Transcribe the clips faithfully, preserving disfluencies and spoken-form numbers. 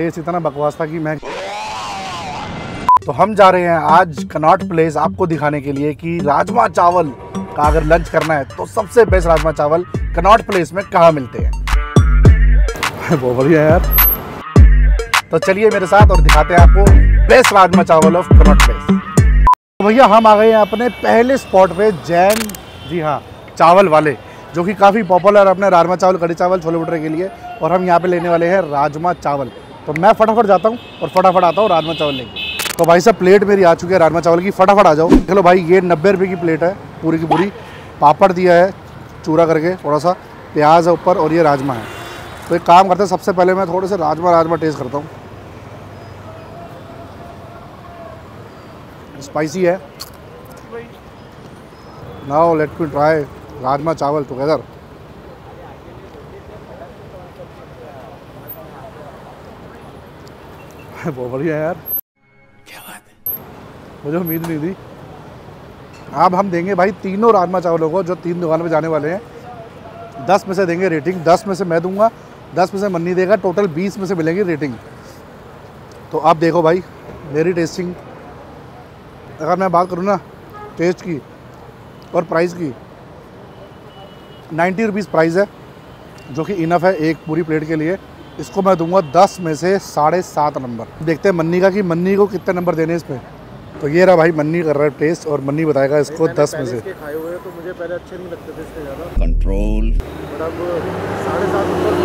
Test इतना बकवास था कि मैं, तो हम जा रहे हैं आज कनॉट प्लेस आपको दिखाने के लिए कि राजमा चावल का अगर लंच करना है तो सबसे बेस्ट राजमा चावल कनॉट प्लेस में कहाँ मिलते हैं। बहुत बढ़िया यार, तो चलिए मेरे साथ और दिखाते हैं आपको बेस्ट राजमा चावल ऑफ कनॉट प्लेस। तो भैया हम आ गए हैं अपने पहले स्पॉट पे, जैन जी हाँ चावल वाले, जो कि काफ़ी पॉपुलर अपने राजमा चावल, कड़ी चावल, छोले भटूरे के लिए। और हम यहाँ पे लेने वाले हैं राजमा चावल, तो मैं फटाफट जाता हूँ और फटाफट आता हूँ राजमा चावल लेके। तो भाई साहब प्लेट मेरी आ चुकी है राजमा चावल की, फटाफट आ जाओ। चलो भाई, ये नब्बे रुपये की प्लेट है पूरी की पूरी। पापड़ दिया है चूरा करके, थोड़ा सा प्याज है ऊपर, और ये राजमा है। तो एक काम करते हैं, सबसे पहले मैं थोड़े से राजमा राजमा टेस्ट करता हूँ। स्पाइसी है। Now let me try rajma chawal together. बहुत बढ़िया यार, क्या बात है, मुझे उम्मीद नहीं थी। अब हम देंगे भाई तीनों राजमा चावलों को जो तीन दुकान में जाने वाले हैं, दस में से देंगे रेटिंग। दस में से मैं दूंगा, दस में से मन्नी देगा, टोटल बीस में से मिलेगी रेटिंग। तो आप देखो भाई मेरी टेस्टिंग, अगर मैं बात करूँ ना टेस्ट की और प्राइस की, नाइन्टी रुपीज़ प्राइस है जो कि इनफ है एक पूरी प्लेट के लिए। इसको मैं दूंगा दस में से साढ़े सात नंबर। देखते हैं मन्नी का कि मन्नी को कितने नंबर देने इस पर। तो ये रहा भाई मन्नी कर रहा है टेस्ट, और मन्नी बताएगा इसको दस में से। खाए हुए तो मुझे पहले अच्छे नहीं लगते थे इसके ज़्यादा कंट्रोल, साढ़े सात नंबर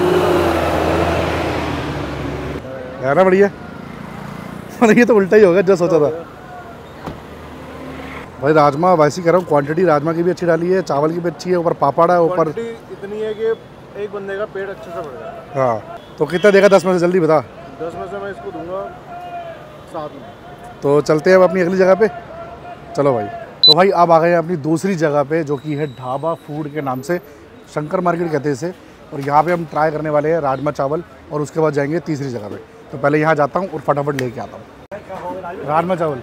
है ना। बढ़िया, मतलब ये तो उल्टा ही होगा जो सोचा था भाई। राजमा वैसी कर रहा हूँ, क्वांटिटी राजमा की भी अच्छी डाली है, चावल की भी अच्छी है, ऊपर पापड़ है, ऊपर इतनी है कि एक बंदे का पेट अच्छे से भर जाएगा। हाँ, तो कितना देगा दस में से, जल्दी बता। दस में से मैं इसको दूंगा सात में। तो चलते हैं अब अपनी अगली जगह पे। चलो भाई, तो भाई अब आ गए हैं अपनी दूसरी जगह पे, जो कि है ढाबा फूड के नाम से, शंकर मार्केट कहते हैं इसे। और यहाँ पर हम ट्राई करने वाले हैं राजमा चावल, और उसके बाद जाएंगे तीसरी जगह पर। तो पहले यहाँ जाता हूँ और फटाफट लेके आता हूँ राजमा चावल।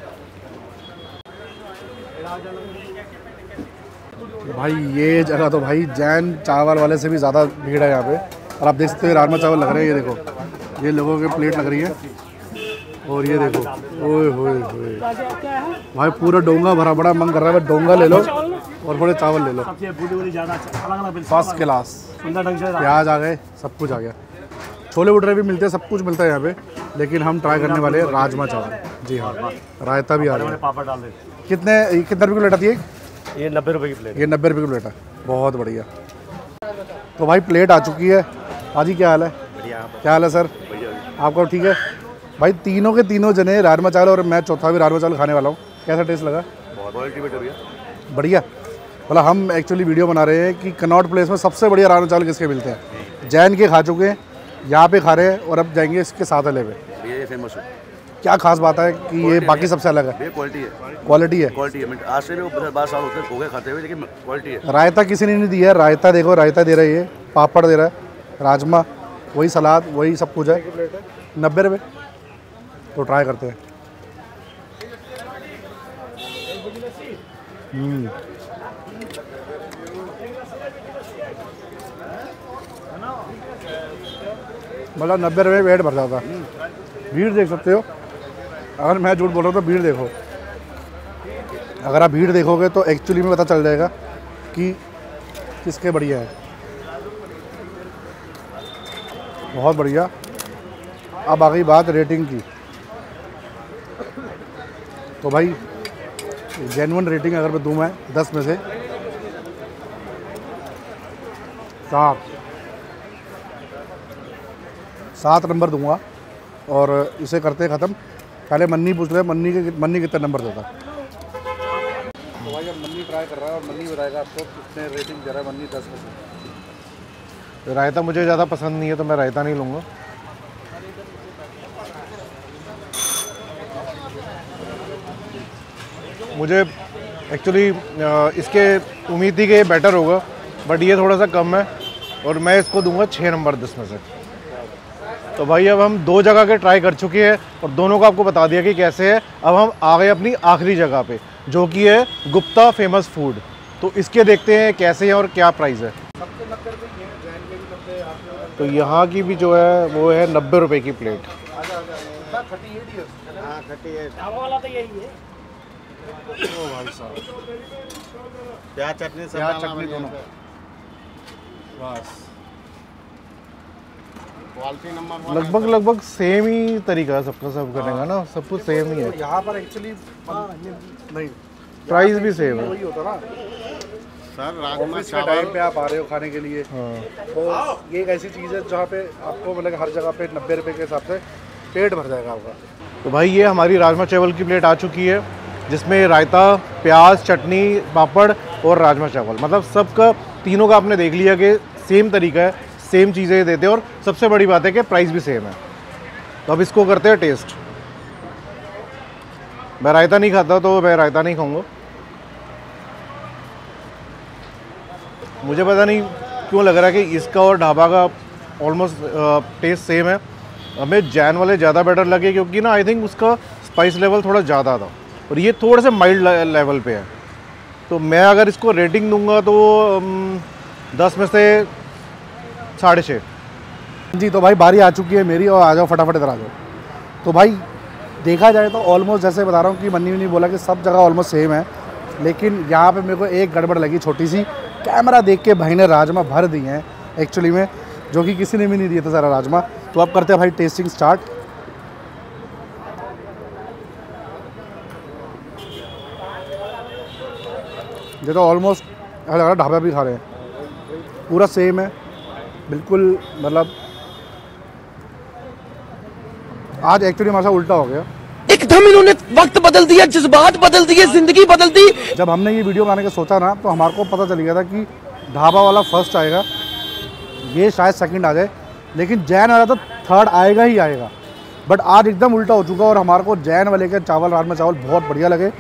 भाई ये जगह तो भाई जैन चावल वाले से भी ज़्यादा भीड़ है यहाँ पे। और आप देख सकते हो राजमा चावल लग रहे हैं, ये देखो ये लोगों की प्लेट लग रही है। और ये देखो, ओए होए होए भाई, पूरा डोंगा भरा बड़ा। मन कर रहा है भाई डोंगा ले लो और थोड़े चावल ले लो। फर्स्ट क्लास, प्याज आ गए, सब कुछ आ गया, छोले भटूरे भी मिलते हैं, सब कुछ मिलता है यहाँ पे। लेकिन हम ट्राई करने वाले हैं राजमा चावल। जी हाँ, रायता भी आ गया। कितने कितने रुपये की प्लेट आती है? ये नब्बे रुपये की प्लेट। ये नब्बे रुपये की प्लेट है, बहुत बढ़िया। तो भाई प्लेट आ चुकी है। हाजी क्या हाल है? बढ़िया, क्या हाल है सर? आपका ठीक है? भाई तीनों के तीनों जने राजमा चावल, और मैं चौथा भी राजमा चावल खाने वाला हूँ। कैसा टेस्ट लगा? बहुत बढ़िया। भला हम एक्चुअली वीडियो बना रहे हैं कि कनॉट प्लेस में सबसे बढ़िया राजमा चावल किसके मिलते हैं। जैन के खा चुके हैं, यहाँ पे खा रहे हैं, और अब जाएंगे इसके साथ वाले पे। ये फेमस है। क्या खास बात है कि ये बाकी सबसे अलग है? क्वालिटी है, क्वालिटी है, क्वालिटी है। आज से बारह साल होते हो गए खाते हुए, लेकिन क्वालिटी है। रायता किसी ने नहीं दिया है। रायता देखो, रायता दे रहा है, ये पापड़ दे रहा है, राजमा, वही सलाद, वही सब कुछ है। नब्बे रुपये। तो ट्राई करते हैं। मतलब नब्बे रुपये पेट भर जाता। भीड़ देख सकते हो, अगर मैं झूठ बोल रहा हूँ तो भीड़ देखो। अगर आप भीड़ देखोगे तो एक्चुअली में पता चल जाएगा कि किसके बढ़िया है। बहुत बढ़िया। अब आ गई बात रेटिंग की। तो भाई जेन्युइन रेटिंग अगर मैं दूँ मैं दस में से सात सात नंबर दूंगा। और इसे करते ख़त्म। पहले मन्नी पूछ रहे, मन्नी के मन्नी कितने नंबर देता? तो भाई अब मन्नी ट्राई कर रहा है और मन्नी बताएगा आपको कितने रेटिंग दे रहा है। मन्नी दस में से। रायता मुझे ज़्यादा पसंद नहीं है तो मैं रायता नहीं लूँगा। मुझे एक्चुअली इसके उम्मीद थी कि ये बेटर होगा, बट ये थोड़ा सा कम है और मैं इसको दूँगा छः नंबर दस में से। तो भाई अब हम दो जगह के ट्राई कर चुके हैं और दोनों को आपको बता दिया कि कैसे है। अब हम आ गए अपनी आखिरी जगह पे, जो कि है गुप्ता फेमस फूड। तो इसके देखते हैं कैसे है और क्या प्राइस है। तो यहाँ की भी जो है वो है नब्बे रुपए की प्लेट। हाँ खट्टी है, ढाबा वाला तो यही है। ओ भाई साहब, प्याज चटनी सब चटनी दोनों, बस क्वालिटी नंबर लगभग लगभग सेम ही तरीका है सबका, सब करने का ना, सब कुछ सेम ही है। यहाँ पर एक्चुअली नहीं, प्राइस भी सेम है वही होता ना सर। राजमा चावल पे आप आ रहे हो खाने के लिए, हाँ। तो ये एक ऐसी चीज़ है जहाँ पे आपको मतलब हर जगह पे नब्बे रुपये के हिसाब से पेट भर जाएगा आपका। तो भाई ये हमारी राजमा चावल की प्लेट आ चुकी है, जिसमें रायता, प्याज, चटनी, पापड़ और राजमा चावल, मतलब सबका तीनों का आपने देख लिया कि सेम तरीका है, सेम चीज़ें देते हैं और सबसे बड़ी बात है कि प्राइस भी सेम है। तो अब इसको करते हैं टेस्ट। मैं रायता नहीं खाता तो मैं रायता नहीं खाऊँगा, मुझे पता नहीं क्यों लग रहा है कि इसका और ढाबा का ऑलमोस्ट टेस्ट सेम है। हमें जैन वाले ज़्यादा बेटर लगे क्योंकि ना आई थिंक उसका स्पाइस लेवल थोड़ा ज़्यादा था और ये थोड़े से माइल्ड लेवल पे है। तो मैं अगर इसको रेटिंग दूंगा तो दस में से साढ़े छः। जी तो भाई बारी आ चुकी है मेरी, और आ जाओ फटाफट इधर आ जाओ। तो भाई देखा जाए तो ऑलमोस्ट जैसे बता रहा हूँ कि मन्नी ने बोला कि सब जगह ऑलमोस्ट सेम है, लेकिन यहाँ पे मेरे को एक गड़बड़ लगी छोटी सी। कैमरा देख के भाई ने राजमा भर दिए हैं एक्चुअली में, जो कि किसी ने भी नहीं दिया था सारा राजमा। तो आप करते हैं भाई टेस्टिंग स्टार्ट। ये तो ऑलमोस्ट लग रहा है ढाबा भी खा रहे हैं, पूरा सेम है बिल्कुल। मतलब आज एक्चुअली हमारा उल्टा हो गया एकदम, इन्होंने वक्त बदल दिया, जज्बात बदल दिए, जिंदगी बदल दी। जब हमने ये वीडियो बनाने का सोचा ना तो हमारे को पता चल गया था कि ढाबा वाला फर्स्ट आएगा, ये शायद सेकंड आ जाए, लेकिन जैन वाला तो थर्ड आएगा ही आएगा। बट आज एकदम उल्टा हो चुका और हमारे को जैन वाले के चावल, राजमा चावल बहुत बढ़िया लगे।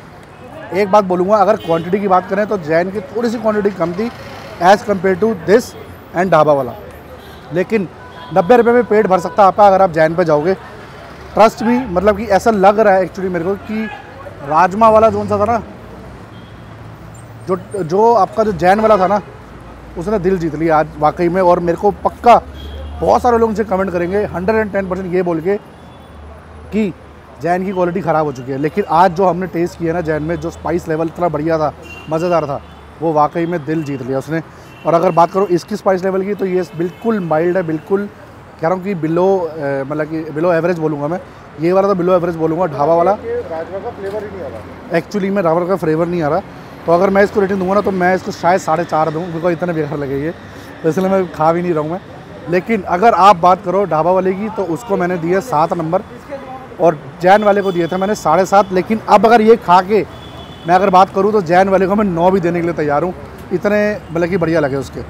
एक बात बोलूँगा, अगर क्वान्टिटी की बात करें तो जैन की थोड़ी सी क्वान्टिटी कम थी as compare to this and dhaba वाला, लेकिन नब्बे रुपये में पेट भर सकता है आपका अगर आप जैन पर जाओगे। ट्रस्ट भी मतलब कि ऐसा लग रहा है एक्चुअली मेरे को कि राजमा वाला जोन सा था ना, जो जो आपका जो जैन वाला था ना, उसने दिल जीत लिया आज वाकई में। और मेरे को पक्का बहुत सारे लोग मुझे कमेंट करेंगे हंड्रेड एंड टेन परसेंट ये बोल के कि जैन की क्वालिटी ख़राब हो चुकी है, लेकिन आज जो हमने टेस्ट किया ना जैन में, जो स्पाइस लेवल इतना बढ़िया था, मज़ेदार था, वो वाकई में दिल जीत लिया उसने। और अगर बात करो इसकी स्पाइस लेवल की तो ये बिल्कुल माइल्ड है, बिल्कुल कह रहा हूँ कि बिलो, मतलब कि बिलो एवरेज बोलूँगा मैं, ये वाला तो बिलो एवरेज बोलूँगा। ढाबा वाला राजमा का फ्लेवर ही नहीं आ रहा एक्चुअली में, राजमा का फ्लेवर नहीं आ रहा। तो अगर मैं इसको रेटिंग दूंगा ना तो मैं इसको शायद साढ़े चार दूँ, बिकॉज इतना बेकार लगे ये, तो इसलिए मैं खा भी नहीं रहा हूँ मैं। लेकिन अगर आप बात करो ढाबा वाले की तो उसको मैंने दिया सात नंबर और जैन वाले को दिए थे मैंने साढ़े सात। लेकिन अब अगर ये खा के मैं अगर बात करूँ तो जैन वाले को मैं नौ भी देने के लिए तैयार हूँ, इतने मतलब कि बढ़िया लगे उसके।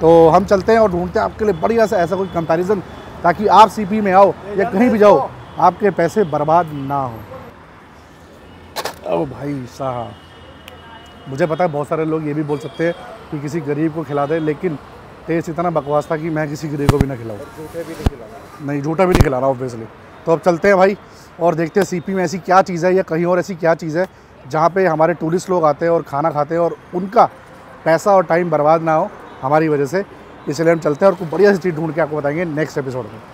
तो हम चलते हैं और ढूंढते हैं आपके लिए बढ़िया सा ऐसा कोई कंपैरिजन, ताकि आप सीपी में आओ या कहीं भी जाओ आपके पैसे बर्बाद ना हो। ओ भाई साहब, मुझे पता है बहुत सारे लोग ये भी बोल सकते हैं कि किसी गरीब को खिला दे, लेकिन टेस्ट इतना बकवास था कि मैं किसी गरीब को भी ना खिलाऊँ, झूठे भी नहीं खिलाऊँ, नहीं झूठा भी नहीं खिला रहा ऑब्वियसली। तो अब चलते हैं भाई और देखते हैं सीपी में ऐसी क्या चीज़ है या कहीं और ऐसी क्या चीज़ है जहाँ पर हमारे टूरिस्ट लोग आते हैं और खाना खाते हैं और उनका पैसा और टाइम बर्बाद ना हो हमारी वजह से। इसलिए हम चलते हैं और कुछ बढ़िया सी चीज़ ढूंढ के आपको बताएंगे नेक्स्ट एपिसोड में।